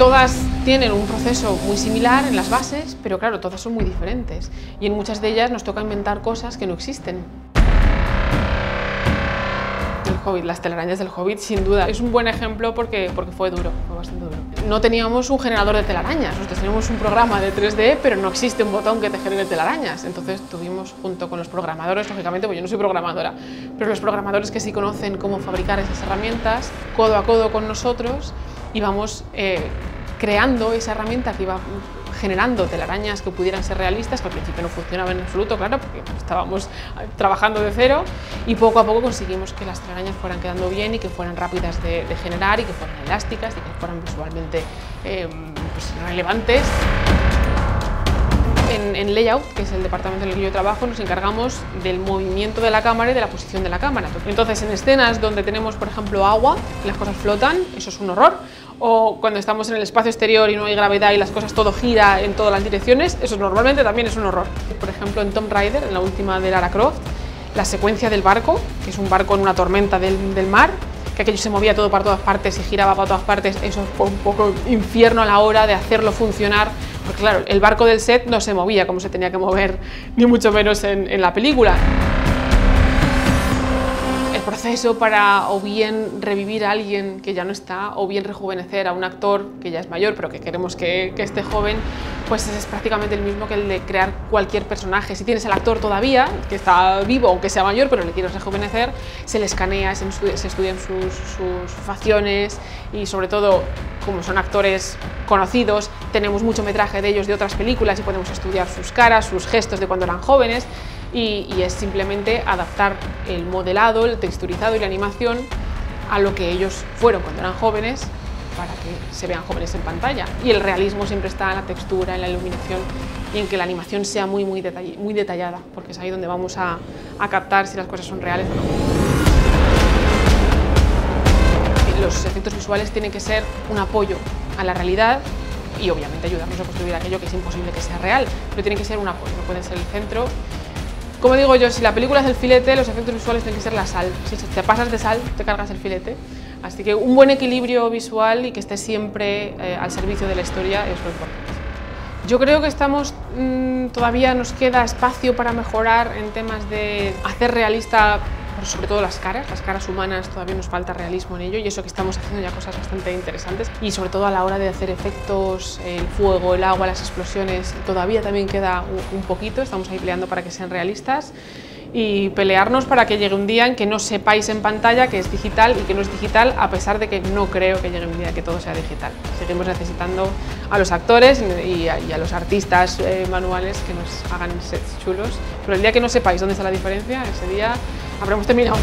Todas tienen un proceso muy similar en las bases, pero claro, todas son muy diferentes. Y en muchas de ellas nos toca inventar cosas que no existen. El Hobbit, las telarañas del Hobbit, sin duda. Es un buen ejemplo porque fue duro, fue bastante duro. No teníamos un generador de telarañas, nosotros teníamos un programa de 3D, pero no existe un botón que te genere telarañas. Entonces tuvimos, junto con los programadores, lógicamente, pues yo no soy programadora, pero los programadores que sí conocen cómo fabricar esas herramientas, codo a codo con nosotros, íbamos creando esa herramienta que iba generando telarañas que pudieran ser realistas, que al principio no funcionaban en absoluto, claro, porque estábamos trabajando de cero, y poco a poco conseguimos que las telarañas fueran quedando bien y que fueran rápidas de generar y que fueran elásticas y que fueran visualmente pues, relevantes. En Layout, que es el departamento en el que yo trabajo, nos encargamos del movimiento de la cámara y de la posición de la cámara. Entonces, en escenas donde tenemos, por ejemplo, agua, las cosas flotan, eso es un horror, o cuando estamos en el espacio exterior y no hay gravedad y las cosas todo gira en todas las direcciones, eso normalmente también es un horror. Por ejemplo, en Tomb Raider, en la última de Lara Croft, la secuencia del barco, que es un barco en una tormenta del mar, que aquello se movía todo para todas partes y giraba para todas partes, eso fue un poco infierno a la hora de hacerlo funcionar. Porque claro, el barco del set no se movía como se tenía que mover, ni mucho menos en la película. El proceso para o bien revivir a alguien que ya no está, o bien rejuvenecer a un actor que ya es mayor pero que queremos que esté joven, pues es prácticamente el mismo que el de crear cualquier personaje. Si tienes al actor todavía, que está vivo aunque sea mayor, pero le quieres rejuvenecer, se le escanea, se estudian sus facciones y sobre todo, como son actores conocidos, tenemos mucho metraje de ellos de otras películas y podemos estudiar sus caras, sus gestos de cuando eran jóvenes. Y es simplemente adaptar el modelado, el texturizado y la animación a lo que ellos fueron cuando eran jóvenes para que se vean jóvenes en pantalla. Y el realismo siempre está en la textura, en la iluminación y en que la animación sea muy detallada, porque es ahí donde vamos a captar si las cosas son reales o no. Los efectos visuales tienen que ser un apoyo a la realidad y obviamente ayudarnos a construir aquello que es imposible que sea real, pero tienen que ser un apoyo, no pueden ser el centro. Como digo yo, si la película es el filete, los efectos visuales tienen que ser la sal. Si te pasas de sal, te cargas el filete. Así que un buen equilibrio visual y que esté siempre al servicio de la historia es lo importante. Yo creo que estamos, todavía nos queda espacio para mejorar en temas de hacer realista, sobre todo las caras humanas, todavía nos falta realismo en ello y eso que estamos haciendo ya cosas bastante interesantes. Y sobre todo a la hora de hacer efectos, el fuego, el agua, las explosiones, todavía también queda un poquito, estamos ahí peleando para que sean realistas y pelearnos para que llegue un día en que no sepáis en pantalla que es digital y que no es digital, a pesar de que no creo que llegue un día que todo sea digital. Seguimos necesitando a los actores y a los artistas manuales que nos hagan sets chulos, pero el día que no sepáis dónde está la diferencia, ese día habremos terminado.